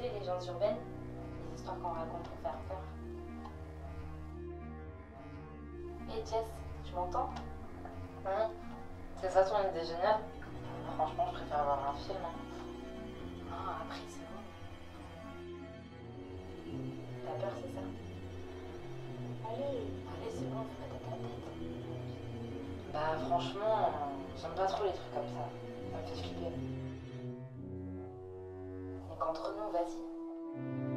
sais, les légendes urbaines, les histoires qu'on raconte pour faire peur. Hey Jess, tu m'entends? Hein? C'est ça ton idée géniale? Franchement, je préfère voir un film. Hein. Ah, après, c'est bon. T'as peur, c'est ça? Allez, allez, c'est bon, faut mettre à ta tête. Bah, franchement, j'aime pas trop les trucs comme ça. Ça me fait flipper. Entre nous, vas-y.